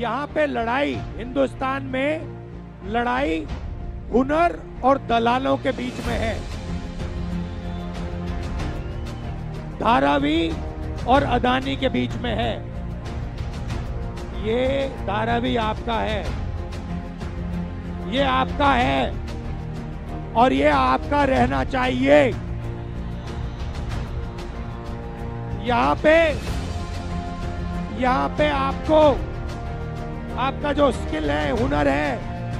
यहाँ पे लड़ाई, हिंदुस्तान में लड़ाई हुनर और दलालों के बीच में है। धारावी और अदानी के बीच में है। ये धारावी आपका है, ये आपका है और ये आपका रहना चाहिए। यहाँ पे आपको आपका जो स्किल है, हुनर है,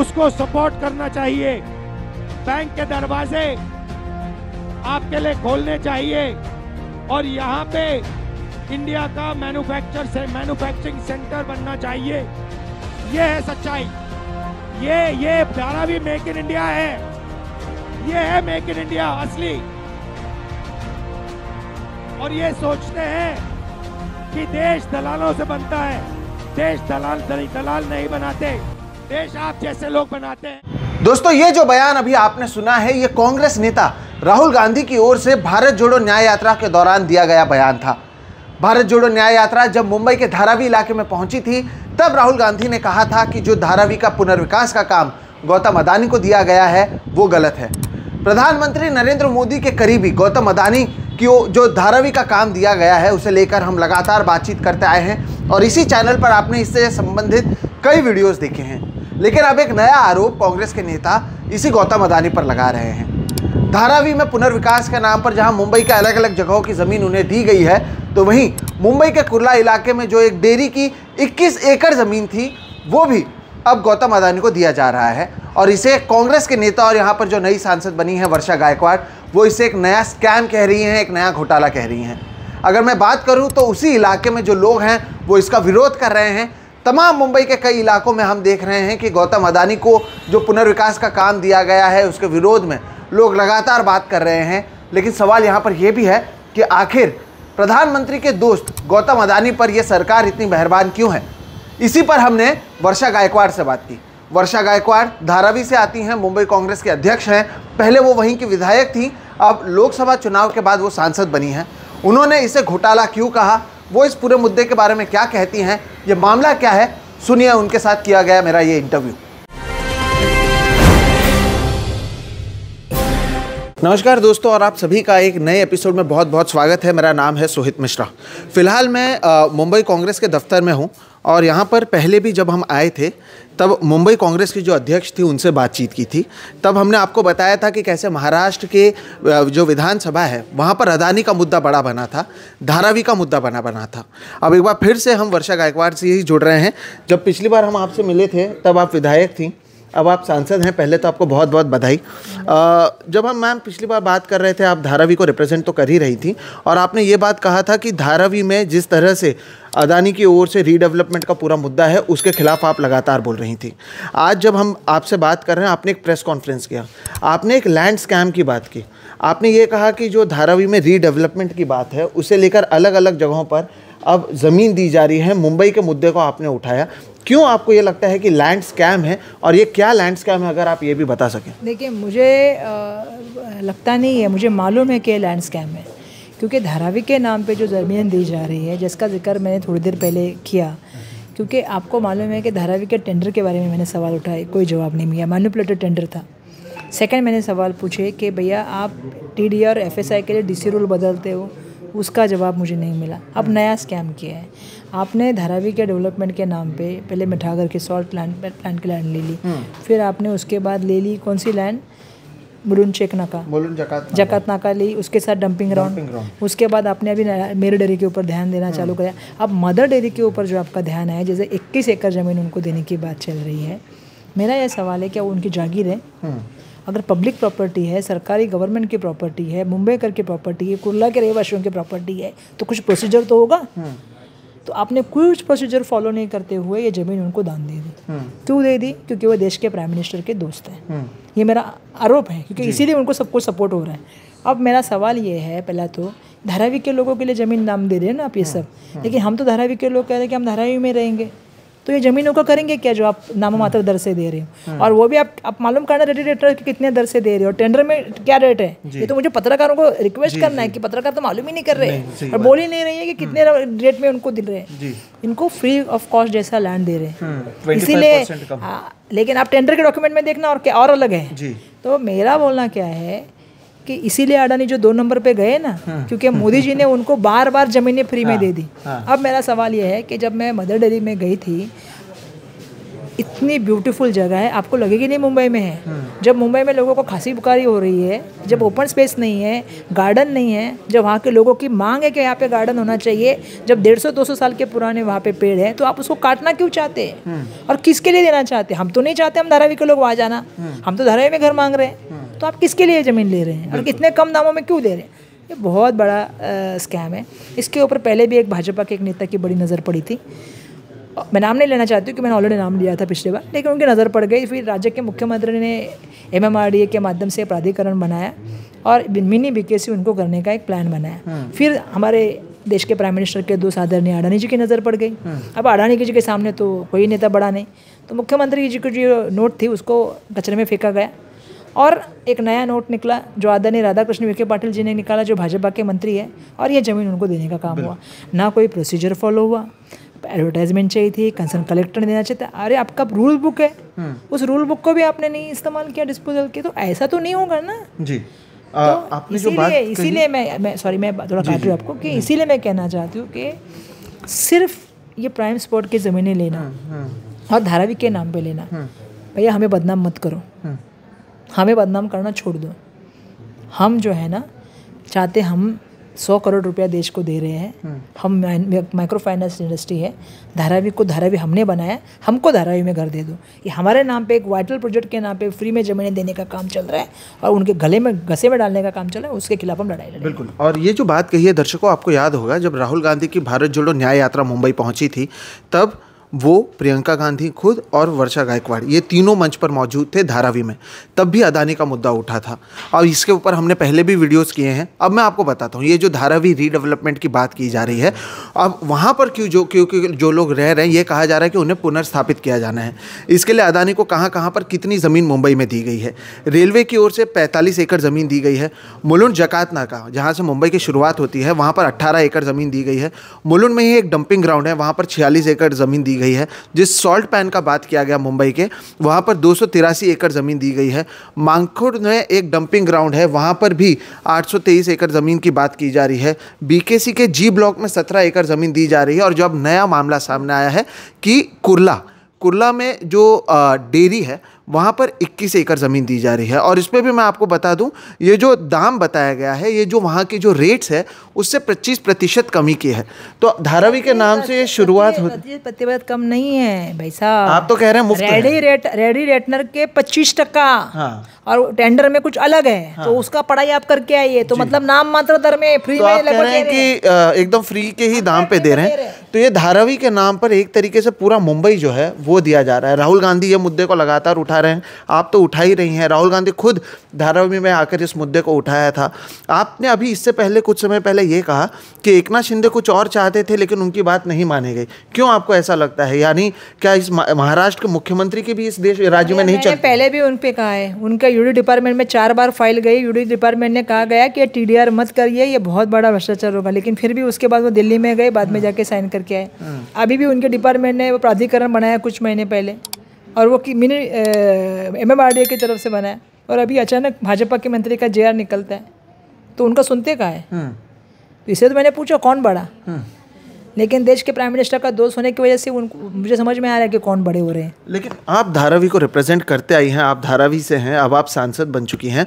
उसको सपोर्ट करना चाहिए। बैंक के दरवाजे आपके लिए खोलने चाहिए और यहाँ पे इंडिया का मैन्युफैक्चरिंग सेंटर बनना चाहिए। ये है सच्चाई। ये धारावी मेक इन इंडिया है। ये है मेक इन इंडिया असली। और ये सोचते हैं कि देश दलालों से बनता है। देश दलाल नहीं बनाते, देश आप जैसे लोग बनाते हैं। दोस्तों, ये जो बयान अभी आपने सुना है, ये कांग्रेस नेता राहुल गांधी की ओर से भारत जोड़ो न्याय यात्रा के दौरान दिया गया बयान था। भारत जोड़ो न्याय यात्रा जब मुंबई के धारावी इलाके में पहुंची थी, तब राहुल गांधी ने कहा था कि जो धारावी का पुनर्विकास का काम गौतम अडानी को दिया गया है वो गलत है। प्रधानमंत्री नरेंद्र मोदी के करीबी गौतम अडानी को जो धारावी का काम दिया गया है, उसे लेकर हम लगातार बातचीत करते आए हैं और इसी चैनल पर आपने इससे संबंधित कई वीडियोस देखे हैं। लेकिन अब एक नया आरोप कांग्रेस के नेता इसी गौतम अडानी पर लगा रहे हैं। धारावी में पुनर्विकास के नाम पर जहां मुंबई के अलग अलग जगहों की ज़मीन उन्हें दी गई है, तो वहीं मुंबई के कुर्ला इलाके में जो एक डेयरी की 21 एकड़ ज़मीन थी, वो भी अब गौतम अडानी को दिया जा रहा है। और इसे कांग्रेस के नेता और यहां पर जो नई सांसद बनी है वर्षा गायकवाड़, वो इसे एक नया स्कैम कह रही हैं, एक नया घोटाला कह रही हैं। अगर मैं बात करूँ तो उसी इलाके में जो लोग हैं वो इसका विरोध कर रहे हैं। तमाम मुंबई के कई इलाकों में हम देख रहे हैं कि गौतम अडानी को जो पुनर्विकास का काम दिया गया है, उसके विरोध में लोग लगातार बात कर रहे हैं। लेकिन सवाल यहाँ पर यह भी है कि आखिर प्रधानमंत्री के दोस्त गौतम अडानी पर यह सरकार इतनी मेहरबान क्यों है? इसी पर हमने वर्षा गायकवाड़ से बात की। वर्षा गायकवाड़ धारावी से आती हैं, मुंबई कांग्रेस के अध्यक्ष हैं। पहले वो वहीं की विधायक थीं, अब लोकसभा चुनाव के बाद वो सांसद बनी हैं। उन्होंने इसे घोटाला क्यों कहा, वो इस पूरे मुद्दे के बारे में क्या कहती हैं, ये मामला क्या है, सुनिए। उनके साथ किया गया मेरा ये इंटरव्यू। नमस्कार दोस्तों, और आप सभी का एक नए एपिसोड में बहुत बहुत स्वागत है। मेरा नाम है सोहित मिश्रा। फ़िलहाल मैं मुंबई कांग्रेस के दफ्तर में हूं और यहां पर पहले भी जब हम आए थे, तब मुंबई कांग्रेस की जो अध्यक्ष थी उनसे बातचीत की थी। तब हमने आपको बताया था कि कैसे महाराष्ट्र के जो विधानसभा है वहाँ पर अडानी का मुद्दा बड़ा बना था, धारावी का मुद्दा बना था। अब एक बार फिर से हम वर्षा गायकवाड़ से ही जुड़ रहे हैं। जब पिछली बार हम आपसे मिले थे तब आप विधायक थीं, अब आप सांसद हैं। पहले तो आपको बहुत बहुत बधाई। जब हम मैम पिछली बार बात कर रहे थे, आप धारावी को रिप्रेजेंट तो कर ही रही थी और आपने ये बात कहा था कि धारावी में जिस तरह से अडानी की ओर से रीडेवलपमेंट का पूरा मुद्दा है, उसके खिलाफ आप लगातार बोल रही थी। आज जब हम आपसे बात कर रहे हैं, आपने एक प्रेस कॉन्फ्रेंस किया, आपने एक लैंड स्कैम की बात की। आपने ये कहा कि जो धारावी में रीडेवलपमेंट की बात है, उसे लेकर अलग अलग जगहों पर अब ज़मीन दी जा रही है। मुंबई के मुद्दे को आपने उठाया, क्यों आपको ये लगता है कि लैंड स्कैम है और ये क्या लैंड स्कैम है, अगर आप ये भी बता सकें। देखिए, मुझे लगता नहीं है, मुझे मालूम है कि लैंड स्कैम है, क्योंकि धारावी के नाम पे जो ज़मीन दी जा रही है, जिसका जिक्र मैंने थोड़ी देर पहले किया, क्योंकि आपको मालूम है कि धारावी के टेंडर के बारे में मैंने सवाल उठाए, कोई जवाब नहीं मिला, मैनिपुलेटेड टेंडर था। सेकेंड, मैंने सवाल पूछे कि भैया आप TDR FSI के लिए DC रूल बदलते हो, उसका जवाब मुझे नहीं मिला। अब नया स्कैम किया है आपने। धारावी के डेवलपमेंट के नाम पे पहले मिठागर के सॉल्ट प्लांट की लैंड ले ली, फिर आपने उसके बाद ले ली कौन सी लैंड, मुलुंड चेकनाका, जकात नाका ली, उसके साथ डंपिंग ग्राउंड। उसके बाद आपने अभी मेरे डेयरी के ऊपर ध्यान देना चालू किया। अब मदर डेयरी के ऊपर जो आपका ध्यान है, जैसे 21 एकड़ ज़मीन उनको देने की बात चल रही है। मेरा यह सवाल है, क्या वो उनकी जागीर है? अगर पब्लिक प्रॉपर्टी है, सरकारी गवर्नमेंट की प्रॉपर्टी है, मुंबई कर की प्रॉपर्टी है, कुर्ला के रहवासियों की प्रॉपर्टी है, तो कुछ प्रोसीजर तो होगा। तो आपने कुछ प्रोसीजर फॉलो नहीं करते हुए ये ज़मीन उनको दान दे दी। क्यों दे दी? क्योंकि वो देश के प्राइम मिनिस्टर के दोस्त हैं। ये मेरा आरोप है, क्योंकि इसीलिए उनको सबको सपोर्ट हो रहा है। अब मेरा सवाल ये है, पहला तो धारावी के लोगों के लिए ज़मीन दान दे रहे हैं ना आप ये सब, लेकिन हम तो धारावी के लोग कह रहे हैं कि हम धारावी में रहेंगे, तो ये ज़मीनों का करेंगे क्या जो आप नाममात्र दर से दे रहे हो, और वो भी आप मालूम करना रेगुलेटर कि कितने दर से दे रहे हो, टेंडर में क्या रेट है। ये तो मुझे पत्रकारों को रिक्वेस्ट करना है कि पत्रकार तो मालूम ही नहीं कर रहे हैं और बोल ही नहीं रही है कि कितने रेट में उनको दिल रहे हैं। इनको फ्री ऑफ कॉस्ट जैसा लैंड दे रहे हैं, इसीलिए। लेकिन आप टेंडर के डॉक्यूमेंट में देखना और क्या और अलग है। तो मेरा बोलना क्या है कि इसीलिए अडानी जो 2 नंबर पे गए ना, क्योंकि मोदी जी ने उनको बार बार जमीनें फ्री में दे दी। अब मेरा सवाल यह है कि जब मैं मदर डेयरी में गई थी, इतनी ब्यूटीफुल जगह है, आपको लगेगी नहीं मुंबई में है। जब मुंबई में लोगों को खांसी बुखारी हो रही है, जब ओपन स्पेस नहीं है, गार्डन नहीं है, जब वहाँ के लोगों की मांग है कि यहाँ पे गार्डन होना चाहिए, जब 150-200 साल के पुराने वहाँ पे पेड़ है, तो आप उसको काटना क्यों चाहते हैं और किसके लिए देना चाहते हैं? हम तो नहीं चाहते, हम धारावी के लोग वहाँ जाना, हम तो धारावी में घर मांग रहे हैं, तो आप किसके लिए ज़मीन ले रहे हैं और कितने कम दामों में क्यों दे रहे हैं? ये बहुत बड़ा स्कैम है। इसके ऊपर पहले भी एक भाजपा के एक नेता की बड़ी नज़र पड़ी थी। मैं नाम नहीं लेना चाहती हूँ कि मैंने ऑलरेडी नाम लिया था पिछली बार, लेकिन उनकी नज़र पड़ गई। फिर राज्य के मुख्यमंत्री ने MMRDA के माध्यम से प्राधिकरण बनाया और मिनी BKC उनको करने का एक प्लान बनाया। फिर हमारे देश के प्राइम मिनिस्टर के दोस्त आदरणीय अडानी जी की नज़र पड़ गई। अब अडानी जी के सामने तो कोई नेता बड़ा नहीं, तो मुख्यमंत्री जी की जो नोट थी उसको कचरे में फेंका गया और एक नया नोट निकला जो आदरणीय राधा कृष्ण विखे पाटिल जी ने निकाला, जो भाजपा के मंत्री है, और ये ज़मीन उनको देने का काम हुआ। ना कोई प्रोसीजर फॉलो हुआ, एडवर्टाइजमेंट चाहिए थी, कंसर्न कलेक्टर ने देना चाहिए था। अरे आपका रूल बुक है, उस रूल बुक को भी आपने नहीं इस्तेमाल किया डिस्पोजल के, तो ऐसा तो नहीं होगा ना जी। तो आपने जो बात कही, इसीलिए मैं सॉरी मैं थोड़ा काट रही हूँ आपको, कि इसीलिए मैं कहना चाहती हूँ कि सिर्फ ये प्राइम स्पॉट की ज़मीनें लेना और धारावी के नाम पर लेना, भैया हमें बदनाम मत करो, हमें बदनाम करना छोड़ दो। हम जो है ना चाहते, हम 100 करोड़ रुपया देश को दे रहे हैं, हम माइक्रो फाइनेंस इंडस्ट्री है, धारावी को धारावी हमने बनाया, हमको धारावी में घर दे दो। ये हमारे नाम पे एक वाइटल प्रोजेक्ट के नाम पे फ्री में ज़मीनें देने का काम चल रहा है और उनके गले में घसे में डालने का काम चल रहा है, उसके खिलाफ हम लड़ाई लड़ेंगे। बिल्कुल। और ये जो बात कही है दर्शकों, आपको याद होगा जब राहुल गांधी की भारत जोड़ो न्याय यात्रा मुंबई पहुँची थी, तब वो प्रियंका गांधी खुद और वर्षा गायकवाड़ ये तीनों मंच पर मौजूद थे धारावी में। तब भी अडानी का मुद्दा उठा था और इसके ऊपर हमने पहले भी वीडियोस किए हैं। अब मैं आपको बताता हूँ, ये जो धारावी रीडेवलपमेंट की बात की जा रही है, अब वहाँ पर क्योंकि जो लोग रह रहे हैं, ये कहा जा रहा है कि उन्हें पुनर्स्थापित किया जाना है। इसके लिए अडानी को कहाँ पर कितनी ज़मीन मुंबई में दी गई है। रेलवे की ओर से 45 एकड़ ज़मीन दी गई है। मुलुंड जकात नाका, जहाँ से मुंबई की शुरुआत होती है, वहाँ पर 18 एकड़ ज़मीन दी गई है। मुलुंड में ही एक डंपिंग ग्राउंड है, वहाँ पर 46 एकड़ ज़मीन दी गई है। जिस सॉल्ट पैन का बात किया गया मुंबई के, वहां पर 283 एकड़ जमीन दी गई है। मांगखुर्द में एक डंपिंग ग्राउंड है, वहां पर भी 823 एकड़ जमीन की बात की जा रही है। बीकेसी के जी ब्लॉक में 17 एकड़ जमीन दी जा रही है। और जो अब नया मामला सामने आया है कि कुरला में जो डेयरी है वहाँ पर 21 एकड़ ज़मीन दी जा रही है। और इस पर भी मैं आपको बता दूं, ये जो दाम बताया गया है, ये जो वहाँ के जो रेट्स है उससे 25% कमी की है। तो धारावी के नाम से ये शुरुआत होती है। 25% कम नहीं है भाई साहब, आप तो कह रहे हैं मुफ्त रेडी रेटनर के 25%। हाँ। और टेंडर में कुछ अलग है। हाँ। तो उसका पढ़ाई आप करके आइए, तो मतलब नाम मात्र दर में फ्री में लग रहा है कि एकदम फ्री के ही दाम पे दे रहे हैं। तो ये धारावी के नाम पर एक तरीके से पूरा मुंबई जो है वो दिया जा रहा है। राहुल गांधी ये मुद्दे को लगातार उठा रहे हैं, आप तो उठा ही रही हैं। राहुल गांधी खुद धारावी में आकर इस मुद्दे को उठाया था। आपने अभी इससे पहले कुछ समय पहले ये कहा कि एकनाथ शिंदे कुछ और चाहते थे लेकिन उनकी बात नहीं मानी गई। क्यों आपको ऐसा लगता है? यानी क्या इस महाराष्ट्र के मुख्यमंत्री की भी इस देश राज्य में नहीं चलती? पहले भी उन पर कहा है, उनका यूडी डिपार्टमेंट में 4 बार फाइल गई। यूडी डिपार्टमेंट ने कहा गया कि TDR मत करिए, ये बहुत बड़ा भ्रष्टाचार होगा, लेकिन फिर भी उसके बाद वो दिल्ली में गए, बाद में जाके साइन करके आए। अभी भी उनके डिपार्टमेंट ने वो प्राधिकरण बनाया कुछ महीने पहले, और वो कि मिनी MMRDA की तरफ से बनाया, और अभी अचानक भाजपा के मंत्री का JR निकलता है, तो उनका सुनते कहाँ है? तो इसे तो मैंने पूछा कौन बड़ा, लेकिन देश के प्राइम मिनिस्टर का दोस्त होने की वजह से उनको मुझे समझ में आ रहा है कि कौन बड़े हो रहे हैं। लेकिन आप धारावी को रिप्रेजेंट करते आई हैं, आप धारावी से हैं, अब आप सांसद बन चुकी हैं।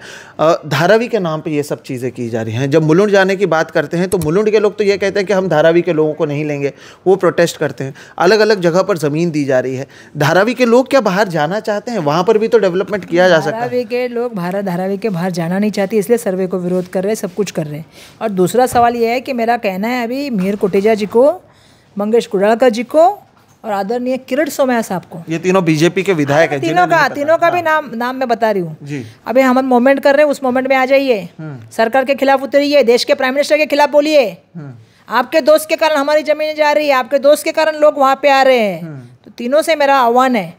धारावी के नाम पे ये सब चीज़ें की जा रही हैं। जब मुलुंड जाने की बात करते हैं तो मुलुंड के लोग तो ये कहते हैं कि हम धारावी के लोगों को नहीं लेंगे, वो प्रोटेस्ट करते हैं। अलग अलग जगह पर ज़मीन दी जा रही है। धारावी के लोग क्या बाहर जाना चाहते हैं? वहाँ पर भी तो डेवलपमेंट किया जा सकता है। धारावी के लोग धारावी के बाहर जाना नहीं चाहते, इसलिए सर्वे को विरोध कर रहे हैं, सब कुछ कर रहे हैं। और दूसरा सवाल यह है कि मेरा कहना है अभी मीर कोटेजा जी को, मंगेश कुंडलकर जी को और आदरणीय किरिट सोमैया साहब को, ये तीनों बीजेपी के विधायक हैं। तीनों का भी नाम मैं बता रही हूँ। अभी हम मूवमेंट कर रहे हैं, उस मूवमेंट में आ जाइए, सरकार के खिलाफ उतरिए, देश के प्राइम मिनिस्टर के खिलाफ बोलिए। आपके दोस्त के कारण हमारी जमीन जा रही है, आपके दोस्त के कारण लोग वहाँ पे आ रहे हैं, तो तीनों से मेरा आह्वान है,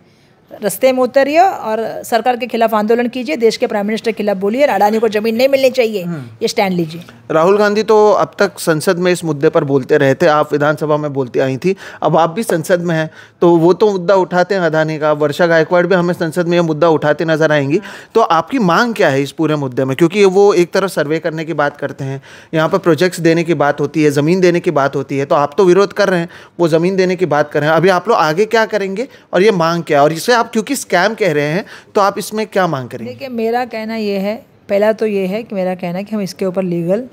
रस्ते में उतरिए और सरकार के खिलाफ आंदोलन कीजिए, देश के प्राइम मिनिस्टर के खिलाफ बोलिए, अडानी को जमीन नहीं मिलनी चाहिए, ये स्टैंड लीजिए। राहुल गांधी तो अब तक संसद में इस मुद्दे पर बोलते रहे थे, आप विधानसभा में बोलती आई थी, अब आप भी संसद में हैं तो वो तो मुद्दा उठाते हैं अडानी का। वर्षा गायकवाड़ भी हमें संसद में ये मुद्दा उठाते नजर आएंगी, तो आपकी मांग क्या है इस पूरे मुद्दे में? क्योंकि वो एक तरफ सर्वे करने की बात करते हैं, यहाँ पर प्रोजेक्ट्स देने की बात होती है, ज़मीन देने की बात होती है, तो आप तो विरोध कर रहे हैं, वो ज़मीन देने की बात कर रहे हैं। अभी आप लोग आगे क्या करेंगे और ये मांग क्या है, और इसे आप क्योंकि स्कैम कह रहे हैं तो आप इसमें क्या मांग करेंगे? देखिए, मेरा कहना ये है, पहला तो ये है कि मेरा कहना है कि हम इसके ऊपर लीगल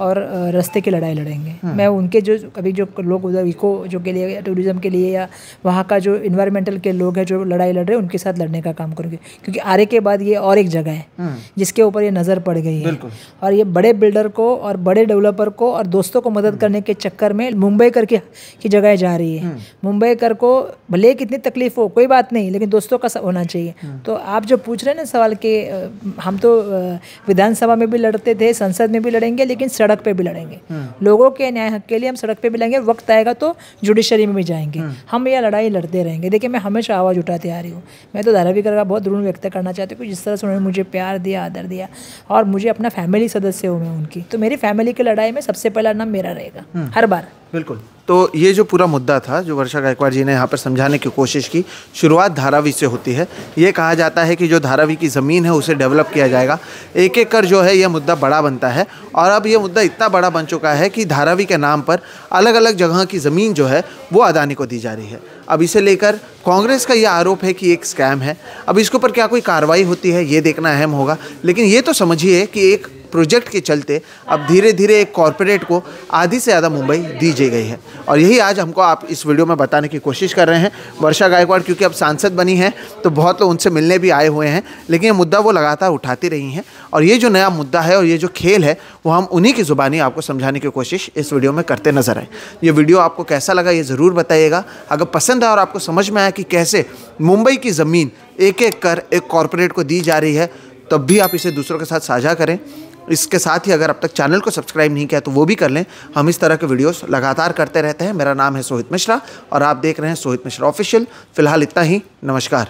और रास्ते की लड़ाई लड़ेंगे। मैं उनके जो अभी जो लोग उधर इको जो के लिए, टूरिज्म के लिए, या वहाँ का जो इन्वायरमेंटल के लोग हैं जो लड़ाई लड़ रहे हैं, उनके साथ लड़ने का काम करूँगी, क्योंकि आरे के बाद ये और एक जगह है जिसके ऊपर ये नज़र पड़ गई है। और ये बड़े बिल्डर को और बड़े डेवलपर को और दोस्तों को मदद करने के चक्कर में मुंबई कर की जगह जा रही है। मुंबई कर को भले कितनी तकलीफ हो कोई बात नहीं, लेकिन दोस्तों का होना चाहिए। तो आप जो पूछ रहे हैं ना सवाल के, हम तो विधानसभा में भी लड़ते थे, संसद में भी लड़ेंगे, लेकिन सड़क पे भी लड़ेंगे, लोगों के न्याय हक के लिए हम सड़क पे भी लड़ेंगे, वक्त आएगा तो जुडिशरी में भी जाएंगे, हम यह लड़ाई लड़ते रहेंगे। देखिए, मैं हमेशा आवाज़ उठाते आ रही हूँ। मैं तो धारावी का बहुत ऋण व्यक्त करना चाहती हूँ, जिस तरह से उन्होंने मुझे प्यार दिया, आदर दिया, और मुझे अपना फैमिली सदस्य हूँ मैं उनकी, तो मेरी फैमिली की लड़ाई में सबसे पहला नाम मेरा रहेगा हर बार। बिल्कुल, तो ये जो पूरा मुद्दा था जो वर्षा गायकवाड़ जी ने यहाँ पर समझाने की कोशिश की, शुरुआत धारावी से होती है। ये कहा जाता है कि जो धारावी की ज़मीन है उसे डेवलप किया जाएगा, एक एक कर जो है ये मुद्दा बड़ा बनता है। और अब ये मुद्दा इतना बड़ा बन चुका है कि धारावी के नाम पर अलग अलग जगह की ज़मीन जो है वो अडानी को दी जा रही है। अब इसे लेकर कांग्रेस का ये आरोप है कि एक स्कैम है। अब इसके ऊपर क्या कोई कार्रवाई होती है ये देखना अहम होगा, लेकिन ये तो समझिए कि एक प्रोजेक्ट के चलते अब धीरे धीरे एक कॉरपोरेट को आधी से ज़्यादा मुंबई दी गई है, और यही आज हमको आप इस वीडियो में बताने की कोशिश कर रहे हैं। वर्षा गायकवाड़ क्योंकि अब सांसद बनी हैं तो बहुत लोग उनसे मिलने भी आए हुए हैं, लेकिन ये मुद्दा वो लगातार उठाती रही हैं, और ये जो नया मुद्दा है और ये जो खेल है वो हम उन्हीं की ज़ुबानी आपको समझाने की कोशिश इस वीडियो में करते नजर आए। ये वीडियो आपको कैसा लगा ये ज़रूर बताइएगा। अगर पसंद आया और आपको समझ में आया कि कैसे मुंबई की ज़मीन एक एक कर एक कॉरपोरेट को दी जा रही है, तब भी आप इसे दूसरों के साथ साझा करें। इसके साथ ही अगर अब तक चैनल को सब्सक्राइब नहीं किया तो वो भी कर लें। हम इस तरह के वीडियोस लगातार करते रहते हैं। मेरा नाम है सोहित मिश्रा और आप देख रहे हैं सोहित मिश्रा ऑफिशियल। फिलहाल इतना ही, नमस्कार।